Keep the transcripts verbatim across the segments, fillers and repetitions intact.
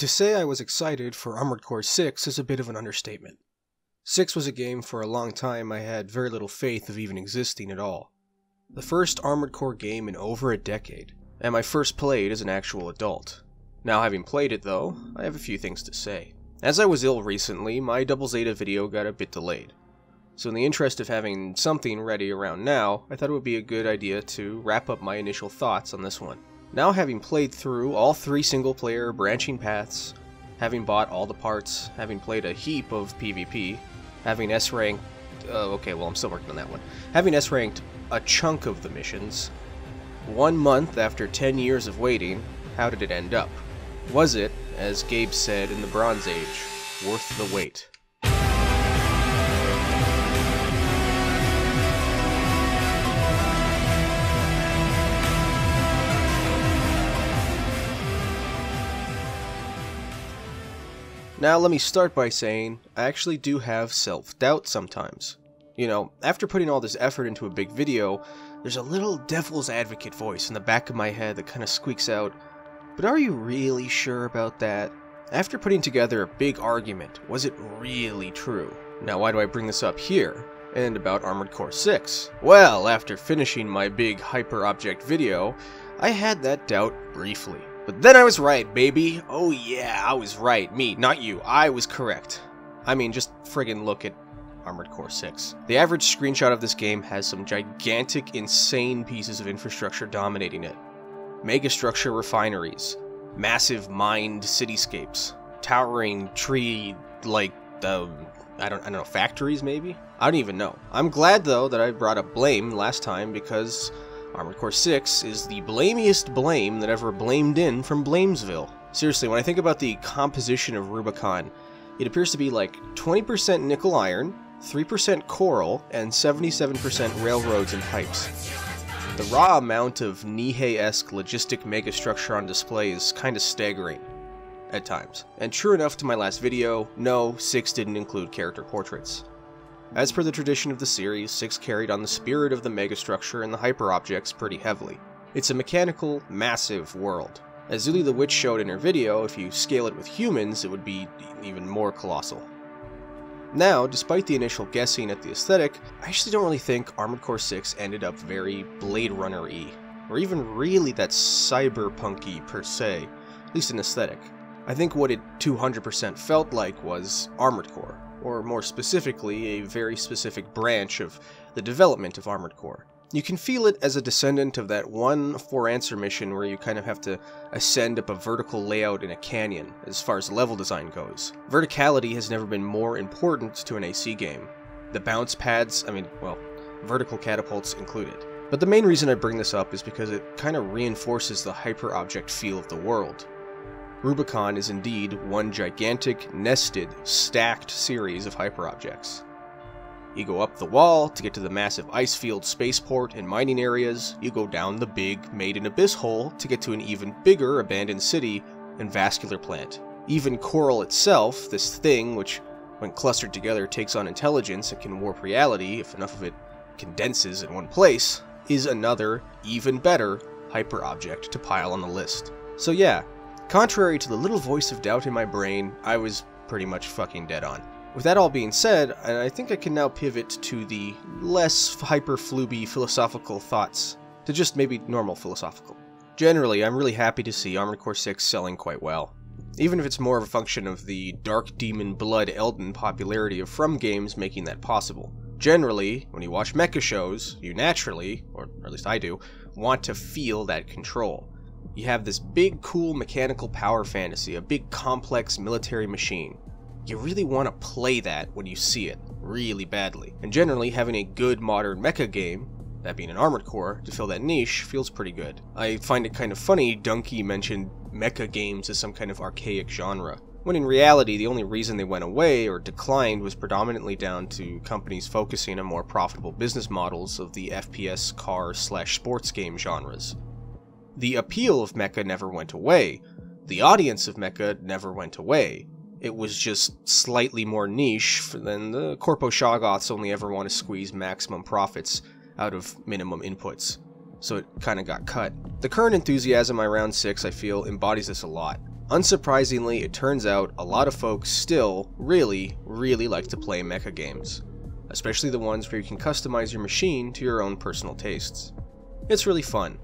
To say I was excited for Armored Core six is a bit of an understatement. six was a game for a long time I had very little faith of even existing at all. The first Armored Core game in over a decade, and my first played as an actual adult. Now having played it though, I have a few things to say. As I was ill recently, my Double Zeta video got a bit delayed. So in the interest of having something ready around now, I thought it would be a good idea to wrap up my initial thoughts on this one. Now having played through all three single player branching paths, having bought all the parts, having played a heap of PvP, having S-ranked, uh, okay well I'm still working on that one, having S-ranked a chunk of the missions, one month after ten years of waiting, how did it end up? Was it, as Gabe said in the Bronze Age, worth the wait? Now let me start by saying, I actually do have self-doubt sometimes. You know, after putting all this effort into a big video, there's a little devil's advocate voice in the back of my head that kind of squeaks out, but are you really sure about that? After putting together a big argument, was it really true? Now why do I bring this up here, and about Armored Core six? Well, after finishing my big hyper-object video, I had that doubt briefly. But then I was right, baby! Oh yeah, I was right. Me, not you. I was correct. I mean, just friggin' look at Armored Core six. The average screenshot of this game has some gigantic, insane pieces of infrastructure dominating it. Megastructure refineries, massive mined cityscapes, towering tree-like, um, I don't, I don't know, factories maybe? I don't even know. I'm glad though that I brought up blame last time because Armored Core six is the blamiest blame that ever blamed in from Blamesville. Seriously, when I think about the composition of Rubicon, it appears to be like twenty percent nickel iron, three percent coral, and seventy-seven percent railroads and pipes. The raw amount of Nihei-esque logistic megastructure on display is kind of staggering at times. And true enough to my last video, no, six didn't include character portraits. As per the tradition of the series, six carried on the spirit of the megastructure and the hyperobjects pretty heavily. It's a mechanical, massive world. As Zulie the Witch showed in her video, if you scale it with humans, it would be even more colossal. Now, despite the initial guessing at the aesthetic, I actually don't really think Armored Core six ended up very Blade Runner-y, or even really that cyberpunk-y per se, at least in aesthetic. I think what it two hundred percent felt like was Armored Core, or more specifically, a very specific branch of the development of Armored Core. You can feel it as a descendant of that one For Answer mission where you kind of have to ascend up a vertical layout in a canyon, as far as level design goes. Verticality has never been more important to an A C game. The bounce pads, I mean, well, vertical catapults included. But the main reason I bring this up is because it kind of reinforces the hyper-object feel of the world. Rubicon is indeed one gigantic, nested, stacked series of hyperobjects. You go up the wall to get to the massive ice field spaceport and mining areas, you go down the big made-in-abyss hole to get to an even bigger abandoned city and vascular plant. Even coral itself, this thing which, when clustered together, takes on intelligence and can warp reality if enough of it condenses in one place, is another, even better, hyperobject to pile on the list. So yeah. Contrary to the little voice of doubt in my brain, I was pretty much fucking dead on. With that all being said, I think I can now pivot to the less hyper-flooby philosophical thoughts, to just maybe normal philosophical. Generally, I'm really happy to see Armored Core six selling quite well. Even if it's more of a function of the Dark Demon Blood Elden popularity of From Games making that possible. Generally, when you watch mecha shows, you naturally, or at least I do, want to feel that control. You have this big, cool mechanical power fantasy, a big, complex military machine. You really want to play that when you see it, really badly. And generally, having a good modern mecha game, that being an Armored Core, to fill that niche feels pretty good. I find it kind of funny Dunkey mentioned mecha games as some kind of archaic genre, when in reality the only reason they went away or declined was predominantly down to companies focusing on more profitable business models of the F P S car slash sports game genres. The appeal of mecha never went away, the audience of mecha never went away, it was just slightly more niche than the Corpo Shoggoths only ever want to squeeze maximum profits out of minimum inputs, so it kinda got cut. The current enthusiasm around six, I feel, embodies this a lot. Unsurprisingly, it turns out a lot of folks still really, really like to play mecha games, especially the ones where you can customize your machine to your own personal tastes. It's really fun.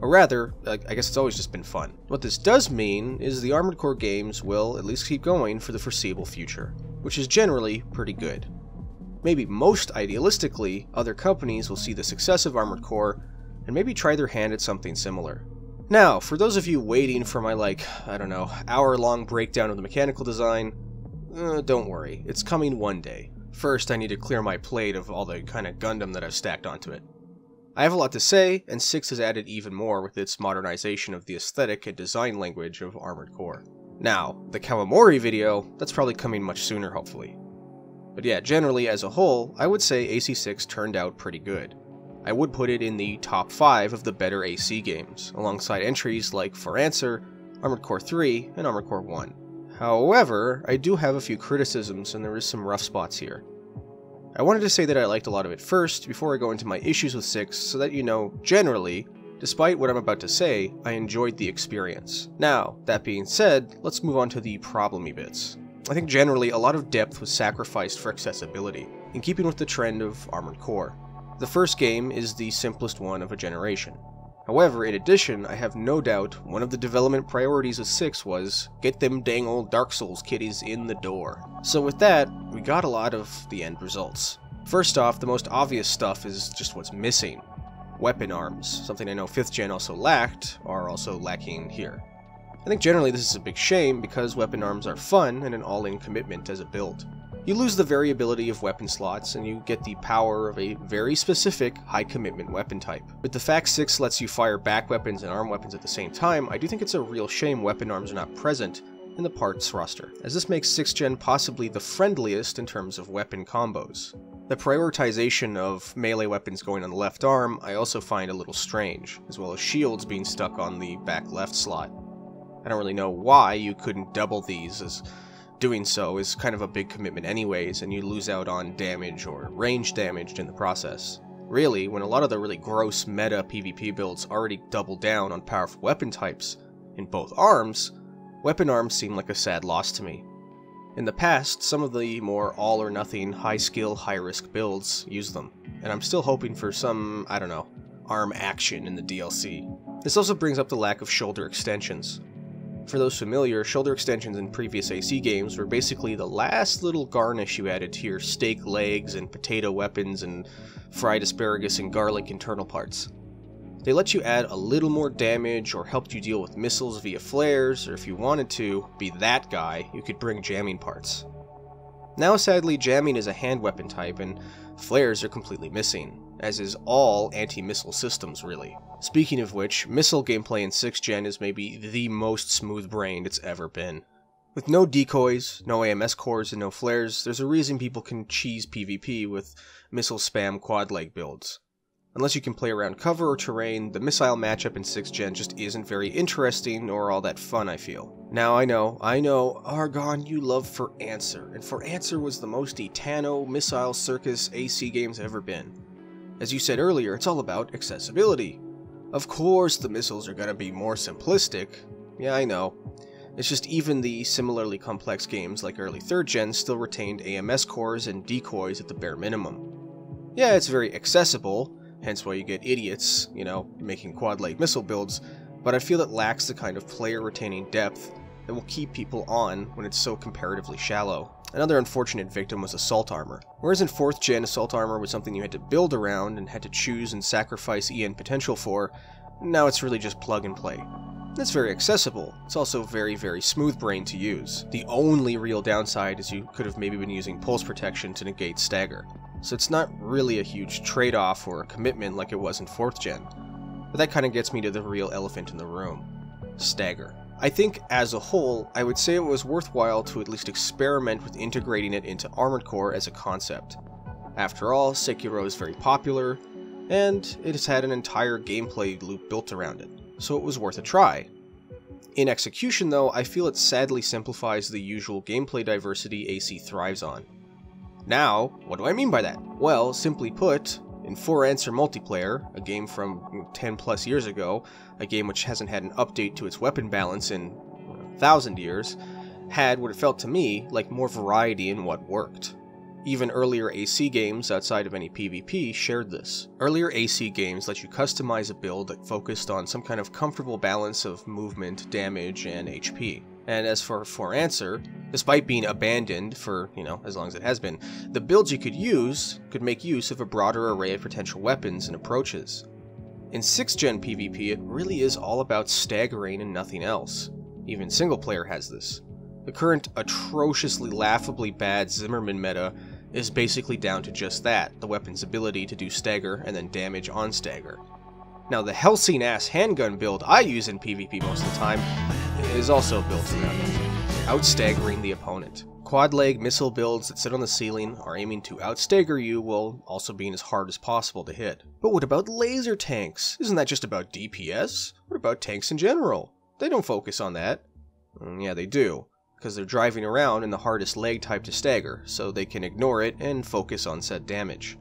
Or rather, I guess it's always just been fun. What this does mean is the Armored Core games will at least keep going for the foreseeable future, which is generally pretty good. Maybe most idealistically, other companies will see the success of Armored Core and maybe try their hand at something similar. Now, for those of you waiting for my, like, I don't know, hour-long breakdown of the mechanical design, uh, don't worry, it's coming one day. First, I need to clear my plate of all the kind of Gundam that I've stacked onto it. I have a lot to say, and six has added even more with its modernization of the aesthetic and design language of Armored Core. Now, the Kawamori video, that's probably coming much sooner, hopefully. But yeah, generally as a whole, I would say A C six turned out pretty good. I would put it in the top five of the better A C games, alongside entries like For Answer, Armored Core three, and Armored Core one. However, I do have a few criticisms, and there is some rough spots here. I wanted to say that I liked a lot of it first, before I go into my issues with six, so that you know, generally, despite what I'm about to say, I enjoyed the experience. Now, that being said, let's move on to the problem-y bits. I think generally a lot of depth was sacrificed for accessibility, in keeping with the trend of Armored Core. The first game is the simplest one of a generation. However, in addition, I have no doubt one of the development priorities of six was, get them dang old Dark Souls kitties in the door. So with that, we got a lot of the end results. First off, the most obvious stuff is just what's missing. Weapon arms, something I know fifth gen also lacked, are also lacking here. I think generally this is a big shame because weapon arms are fun and an all-in commitment as a build. You lose the variability of weapon slots and you get the power of a very specific, high-commitment weapon type. With the fact six lets you fire back weapons and arm weapons at the same time, I do think it's a real shame weapon arms are not present in the parts roster, as this makes sixth gen possibly the friendliest in terms of weapon combos. The prioritization of melee weapons going on the left arm I also find a little strange, as well as shields being stuck on the back left slot. I don't really know why you couldn't double these, as doing so is kind of a big commitment anyways, and you lose out on damage or range damage in the process. Really, when a lot of the really gross meta PvP builds already double down on powerful weapon types in both arms, weapon arms seem like a sad loss to me. In the past, some of the more all-or-nothing, high-skill, high-risk builds use them, and I'm still hoping for some, I don't know, arm action in the D L C. This also brings up the lack of shoulder extensions. For those familiar, shoulder extensions in previous A C games were basically the last little garnish you added to your steak legs and potato weapons and fried asparagus and garlic internal parts. They let you add a little more damage or helped you deal with missiles via flares, or if you wanted to be that guy, you could bring jamming parts. Now sadly, jamming is a hand weapon type and flares are completely missing, as is all anti-missile systems really. Speaking of which, missile gameplay in sixth gen is maybe the most smooth-brained it's ever been. With no decoys, no A M S cores, and no flares, there's a reason people can cheese PvP with missile spam quad-leg builds. Unless you can play around cover or terrain, the missile matchup in sixth gen just isn't very interesting or all that fun, I feel. Now I know, I know, Argon, you love For Answer, and For Answer was the most Etano missile circus A C game's ever been. As you said earlier, it's all about accessibility. Of course the missiles are gonna be more simplistic, yeah I know. It's just even the similarly complex games like early third gen still retained A M S cores and decoys at the bare minimum. Yeah, it's very accessible, hence why you get idiots, you know, making quad-leg missile builds, but I feel it lacks the kind of player-retaining depth that will keep people on when it's so comparatively shallow. Another unfortunate victim was assault armor. Whereas in fourth gen, assault armor was something you had to build around and had to choose and sacrifice E N potential for, now it's really just plug-and-play. It's very accessible, it's also very, very smooth-brained to use. The only real downside is you could have maybe been using pulse protection to negate stagger. So it's not really a huge trade-off or a commitment like it was in fourth gen. But that kind of gets me to the real elephant in the room. Stagger. I think, as a whole, I would say it was worthwhile to at least experiment with integrating it into Armored Core as a concept. After all, Sekiro is very popular, and it has had an entire gameplay loop built around it, so it was worth a try. In execution, though, I feel it sadly simplifies the usual gameplay diversity A C thrives on. Now, what do I mean by that? Well, simply put, in For Answer Multiplayer, a game from ten plus years ago, a game which hasn't had an update to its weapon balance in thousand years, had what it felt to me like more variety in what worked. Even earlier A C games outside of any PvP shared this. Earlier A C games let you customize a build that focused on some kind of comfortable balance of movement, damage, and H P. And as for For Answer, despite being abandoned for, you know, as long as it has been, the builds you could use could make use of a broader array of potential weapons and approaches. In sixth gen PvP, it really is all about staggering and nothing else. Even single player has this. The current atrociously laughably bad Zimmerman meta is basically down to just that, the weapon's ability to do stagger and then damage on stagger. Now the Helsinass handgun build I use in PvP most of the time is also built around outstaggering the opponent. Quad leg missile builds that sit on the ceiling are aiming to outstagger you while also being as hard as possible to hit. But what about laser tanks? Isn't that just about D P S? What about tanks in general? They don't focus on that. Mm, yeah, they do, because they're driving around in the hardest leg type to stagger, so they can ignore it and focus on said damage.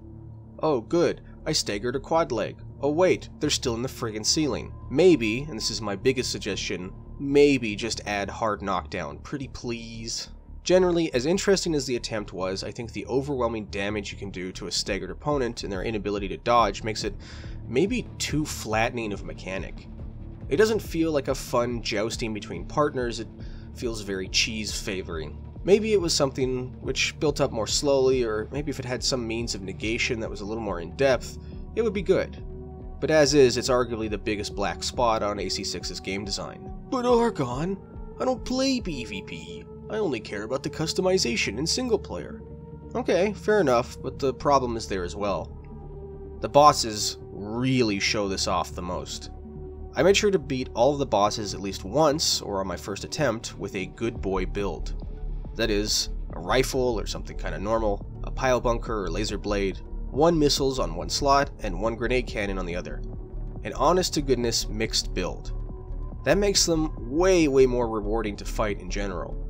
Oh good, I staggered a quad leg. Oh wait, they're still in the friggin' ceiling. Maybe, and this is my biggest suggestion, maybe just add hard knockdown, pretty please. Generally, as interesting as the attempt was, I think the overwhelming damage you can do to a staggered opponent and their inability to dodge makes it maybe too flattening of a mechanic. It doesn't feel like a fun jousting between partners, it feels very cheese favoring. Maybe it was something which built up more slowly, or maybe if it had some means of negation that was a little more in depth, it would be good. But as is, it's arguably the biggest black spot on A C six's game design. But Argon, I don't play PvP. I only care about the customization in single player. Okay, fair enough, but the problem is there as well. The bosses really show this off the most. I made sure to beat all of the bosses at least once, or on my first attempt, with a good boy build. That is, a rifle or something kinda normal, a pile bunker or laser blade, one missiles on one slot, and one grenade cannon on the other. An honest to goodness mixed build. That makes them way way more rewarding to fight in general.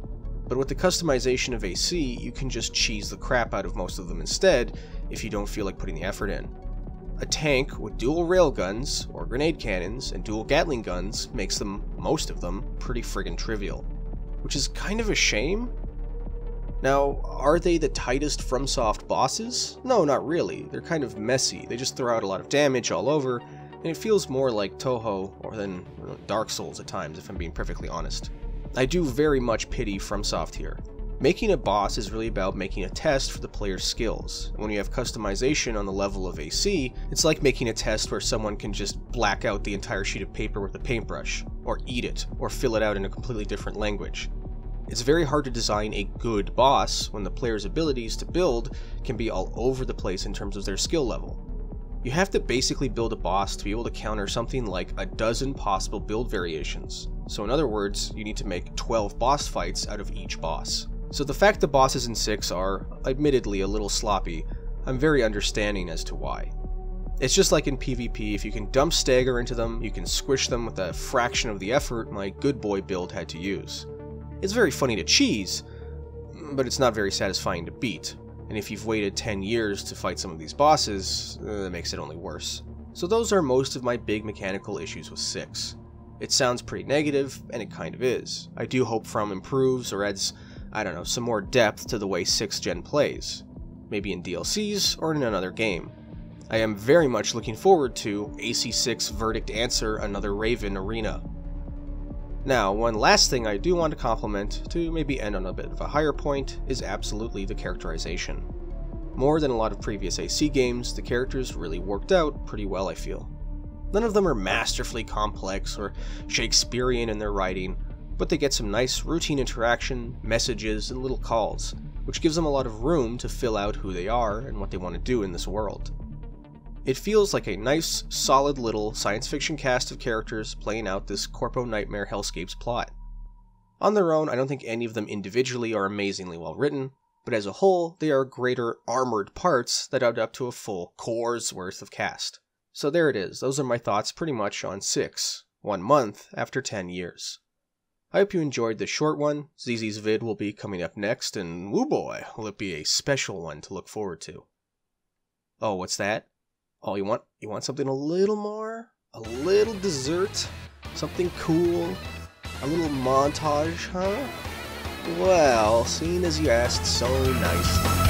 But with the customization of A C, you can just cheese the crap out of most of them instead, if you don't feel like putting the effort in. A tank with dual railguns, or grenade cannons, and dual Gatling guns makes them, most of them, pretty friggin' trivial. Which is kind of a shame. Now, are they the tightest FromSoft bosses? No, not really. They're kind of messy. They just throw out a lot of damage all over, and it feels more like Toho or than you know, Dark Souls at times, if I'm being perfectly honest. I do very much pity FromSoft here. Making a boss is really about making a test for the player's skills, and when you have customization on the level of A C, it's like making a test where someone can just black out the entire sheet of paper with a paintbrush, or eat it, or fill it out in a completely different language. It's very hard to design a good boss when the player's abilities to build can be all over the place in terms of their skill level. You have to basically build a boss to be able to counter something like a dozen possible build variations, so in other words, you need to make twelve boss fights out of each boss. So the fact the bosses in six are, admittedly, a little sloppy, I'm very understanding as to why. It's just like in PvP, if you can dump stagger into them, you can squish them with a fraction of the effort my good boy build had to use. It's very funny to cheese, but it's not very satisfying to beat, and if you've waited ten years to fight some of these bosses, uh, that makes it only worse. So those are most of my big mechanical issues with six. It sounds pretty negative, and it kind of is. I do hope From improves or adds, I don't know, some more depth to the way sixth gen plays, maybe in D L Cs or in another game. I am very much looking forward to A C six Verdict Answer, Another Raven Arena. Now, one last thing I do want to compliment, to maybe end on a bit of a higher point, is absolutely the characterization. More than a lot of previous A C games, the characters really worked out pretty well, I feel. None of them are masterfully complex or Shakespearean in their writing, but they get some nice routine interaction, messages, and little calls, which gives them a lot of room to fill out who they are and what they want to do in this world. It feels like a nice, solid little science fiction cast of characters playing out this Corpo Nightmare Hellscape's plot. On their own, I don't think any of them individually are amazingly well written, but as a whole, they are greater armored parts that add up to a full core's worth of cast. So there it is, those are my thoughts pretty much on six, one month after ten years. I hope you enjoyed this short one. Z Z's vid will be coming up next, and woo boy, will it be a special one to look forward to. Oh, what's that? Oh, you want you want something a little more? A little dessert? Something cool? A little montage, huh? Well, seeing as you asked so nicely.